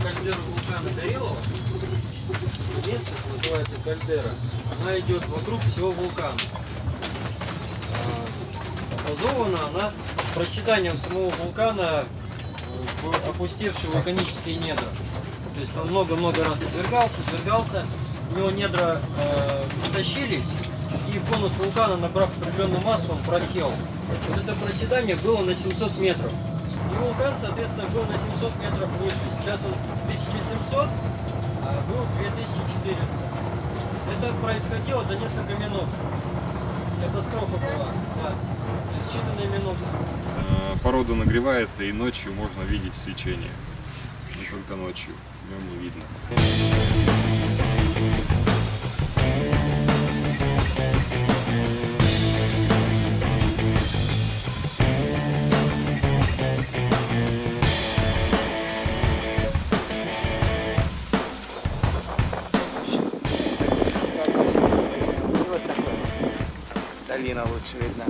кальдеру вулкана Горелого, место называется кальдера, она идет вокруг всего вулкана. Образована она проседанием самого вулкана, опустевшие вулканические недра. То есть он много-много раз извергался, у него недра истощились, и конус вулкана, набрав определенную массу, он просел. Вот это проседание было на 700 метров. И вулкан, соответственно, был на 700 метров выше. Сейчас он 1700, а был 2400. Это происходило за несколько минут. Катастрофа была. Да. Считанные минуты. Порода нагревается, и ночью можно видеть свечение. Не только ночью, днем не видно. Долина лучше видна.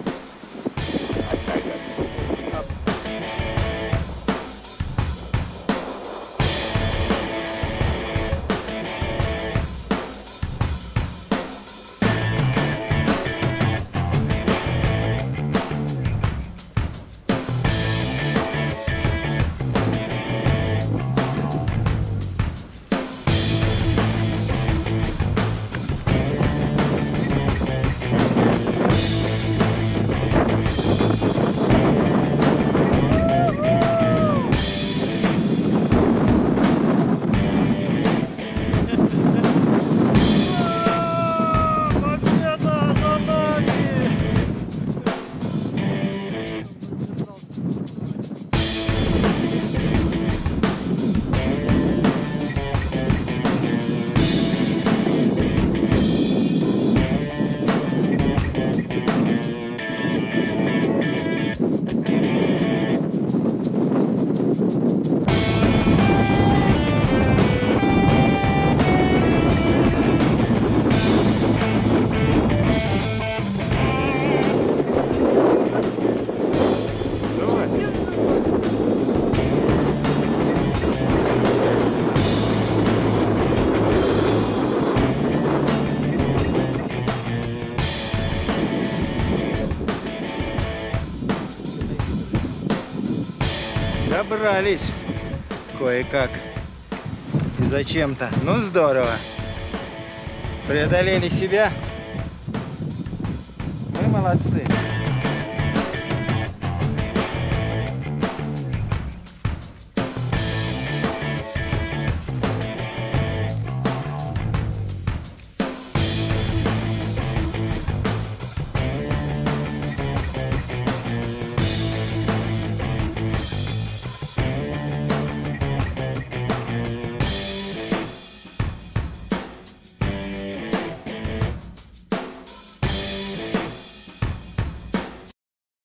Добрались кое-как и зачем-то. Ну здорово. Преодолели себя. Мы молодцы.